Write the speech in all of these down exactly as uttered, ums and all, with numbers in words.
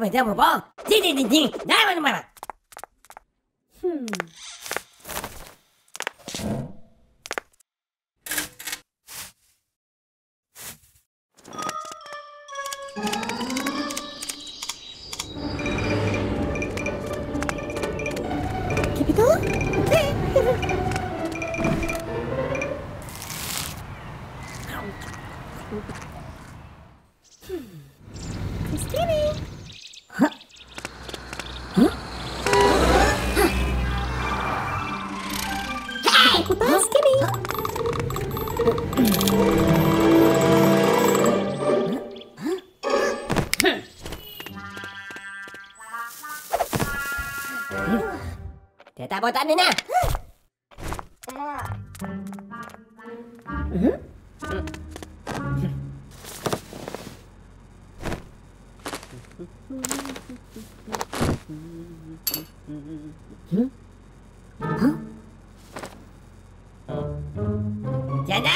Double double ball. Ding ding ding ding. Nine one one. Hmm. Botan na. Mhm. Huh? Jana!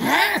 Huh?